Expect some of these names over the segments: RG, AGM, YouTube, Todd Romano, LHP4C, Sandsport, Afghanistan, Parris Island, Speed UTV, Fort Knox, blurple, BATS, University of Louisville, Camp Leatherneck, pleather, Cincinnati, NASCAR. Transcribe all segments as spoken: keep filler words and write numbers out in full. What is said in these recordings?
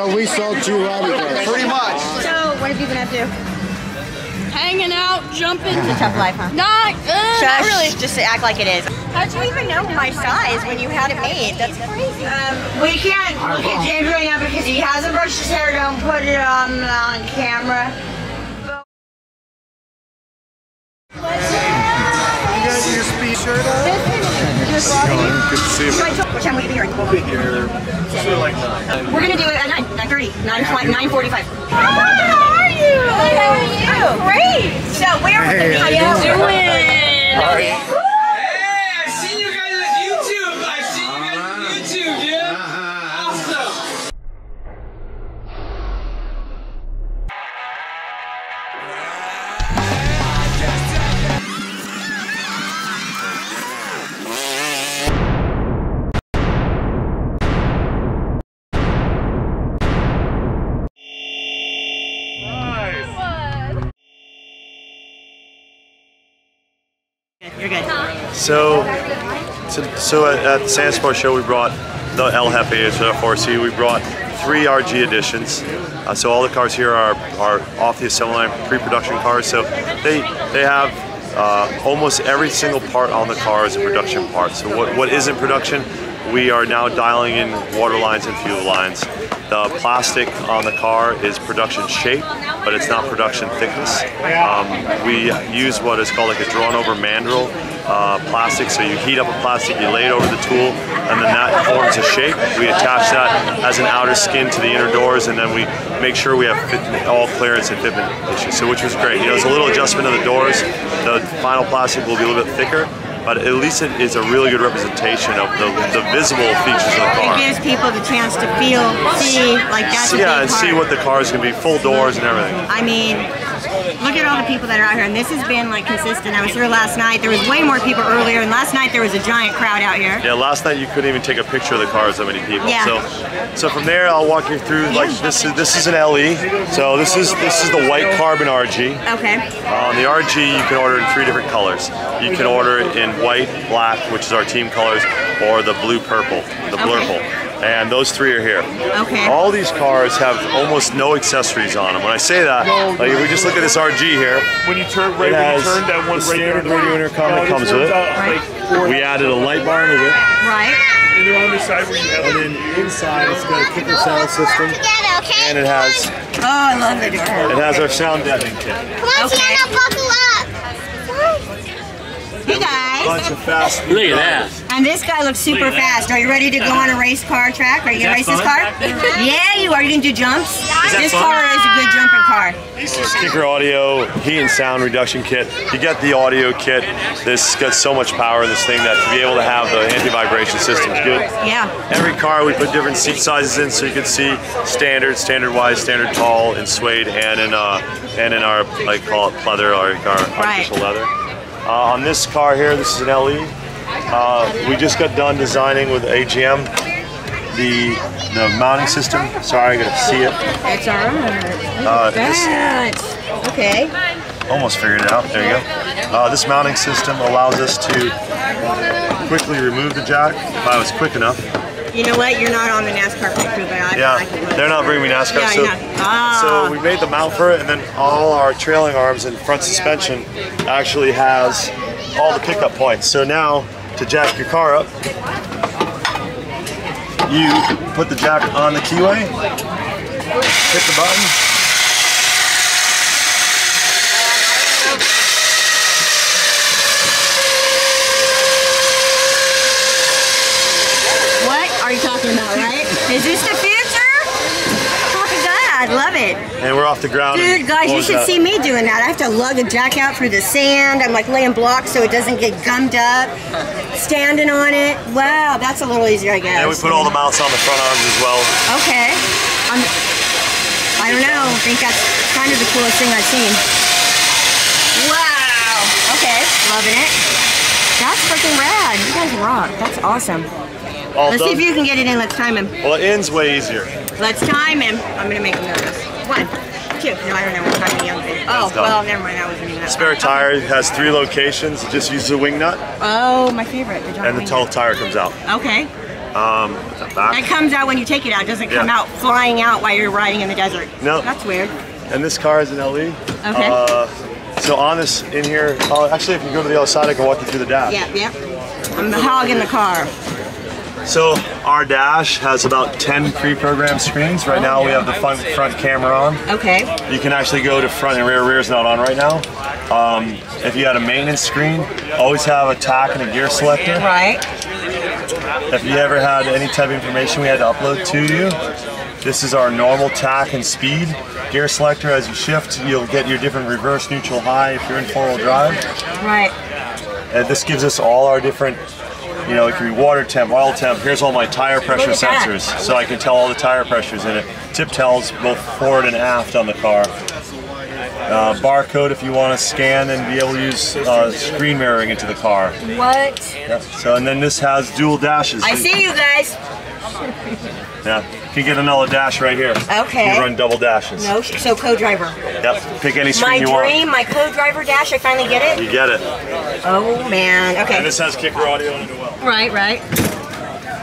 So we sold two rabbit birds. Pretty much. So what have you been up to? Hanging out, jumping. It's a tough life, huh? Not, uh, not really. Just act like it is. How'd you even know my size when you had it made? That's crazy. Um, we can't look at James right now because he hasn't brushed his hair. Don't put it on, on camera. Shirt on? Just see it. What time will you be here? We'll be here. So like nine. We're gonna do it at nine, nine thirty, nine nine forty-five. Hi, how are you? Hi, how are you? I'm great. So where are we? How you doing? Hey, I've seen you guys on YouTube. I've seen you guys on YouTube, dude. Awesome. You're good. So, so, so at, at the Sandsport show, we brought the L H P four C. We brought three R G editions. Uh, so all the cars here are are off the assembly line, pre-production cars. So they they have uh, almost every single part on the car is a production part. So what what isn't production? We are now dialing in water lines and fuel lines. The plastic on the car is production shape, but it's not production thickness. Um, we use what is called like a drawn-over mandrel uh, plastic. So you heat up a plastic, you lay it over the tool, and then that forms a shape. We attach that as an outer skin to the inner doors, and then we make sure we have fit, all clearance and fitment issues. So which was great. You know, there's a little adjustment of the doors. The final plastic will be a little bit thicker, but at least it is a really good representation of the, the visible features of the car. It gives people the chance to feel, see, like that's yeah, a big and part. See what the car is going to be, full doors and everything. I mean, look at all the people that are out here, and this has been like consistent. I was here last night. There was way more people earlier, and last night there was a giant crowd out here. Yeah, last night you couldn't even take a picture of the car, so many people. Yeah. So, so from there, I'll walk you through. Like yeah. this is this is an L E. So this is this is the white carbon R G. Okay. Um, the R G you can order in three different colors. You can order it in white, black, which is our team colors, or the blue purple, the blurple. Okay. And those three are here. Okay. All these cars have almost no accessories on them. When I say that, like if we just look at this R G here, when you turn right, when you turn that one standard radio intercom that comes with it. Right. We added a light bar into it. Right. And then on the side where you have it in, inside it's got a kicker sound system, and it has. Oh, I love it. It has our sound deadening kit. Okay. Buckle up. Hey guys! Bunch of fast Look at that! And this guy looks super fast. Are you ready to go on a race car track? Are you gonna race this car? Yeah, you are. You gonna do jumps? This car is a good jumping car. Kicker audio, heat and sound reduction kit. You get the audio kit. This gets so much power in this thing that to be able to have the anti-vibration system is good. Yeah. Every car we put different seat sizes in, so you can see standard, standard wide, standard tall, in suede, and in uh, and in our I call it pleather, our, our artificial leather. Uh, on this car here, this is an L E. Uh, we just got done designing with A G M the the mounting system. Sorry, I gotta see it. It's alright. Uh, that. Okay. Almost figured it out. There you go. Uh, this mounting system allows us to quickly remove the jack if I was quick enough. You know what? You're not on the NASCAR crew, but I yeah, like really they're not bringing me NASCAR. Yeah, so, ah. so we made the mount for it, and then all our trailing arms and front suspension actually has all the pickup points. So now, to jack your car up, you put the jack on the keyway, hit the button. Is this the future? Oh my God, love it. And we're off the ground. Dude, guys, you should see me doing that. I have to lug a jack out through the sand. I'm like laying blocks so it doesn't get gummed up. Standing on it. Wow, that's a little easier, I guess. And we put all the mounts on the front arms as well. Okay. I'm, I don't know. I think that's kind of the coolest thing I've seen. Wow. Okay, loving it. That's freaking rad. You guys rock. That's awesome. All Let's done. See if you can get it in. Let's time him. Well, it ends way easier. Let's time him. I'm going to make him nervous. One, two. No, I don't know what time the young thing. Oh, well, never mind. I wasn't even that. Spare tire okay. has three locations. It just uses a wing nut. Oh, my favorite. The and the tall nut. Tire comes out. Okay. Um, is that back? It comes out when you take it out. It doesn't come yeah. out flying out while you're riding in the desert. No. That's weird. And this car is an L E. Okay. Uh, so on this, in here, uh, actually if you go to the other side, I can walk you through the dash. Yeah, yeah. I'm hogging the car. So our dash has about ten pre-programmed screens. Right now we have the front, front camera on. Okay. You can actually go to front and rear. Rear's not on right now. Um, if you had a maintenance screen, always have a tack and a gear selector. Right. If you ever had any type of information we had to upload to you, this is our normal tack and speed. Gear selector, as you shift, you'll get your different reverse, neutral, high if you're in four-wheel drive. Right. And this gives us all our different, you know, it could be water temp, oil temp. Here's all my tire pressure sensors, so I can tell all the tire pressures in it. Tip tells both forward and aft on the car. Uh, barcode if you want to scan and be able to use uh, screen mirroring into the car. What? Yeah. So, and then this has dual dashes. I see you guys. Yeah. You can get another dash right here. Okay. You run double dashes. No, so co-driver. Yep. Pick any screen my you dream, want. My dream, my co-driver dash. I finally get it. You get it. Oh man. Okay. And this has kicker audio in it as well. Right, right.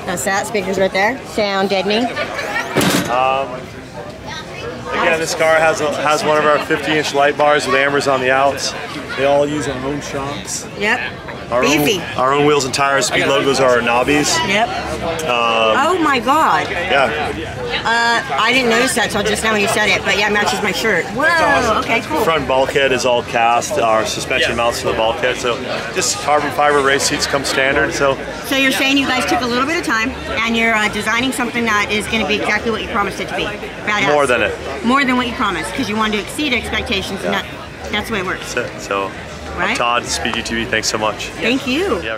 That's that. Speakers right there. Sound deadening. Um. Again, this car has a, has one of our fifty-inch light bars with ambers on the outs. They all use our own shocks. Yep. Our own, our own wheels and tires. Speed logos are our knobbies. Yep. Um, oh my God. Yeah. Uh, I didn't notice that, so just now when you said it, but yeah, it matches my shirt. Whoa, awesome. Okay, cool. Front bulkhead is all cast. Our suspension mounts to the bulkhead, so just carbon fiber race seats come standard. So So you're saying you guys took a little bit of time, and you're uh, designing something that is going to be exactly what you promised it to be. Badass. More than it. More than what you promised, because you wanted to exceed expectations, yeah. and that, that's the way it works. That's it. So. Right. Todd, Speed U T V, thanks so much. Thank you. Yeah.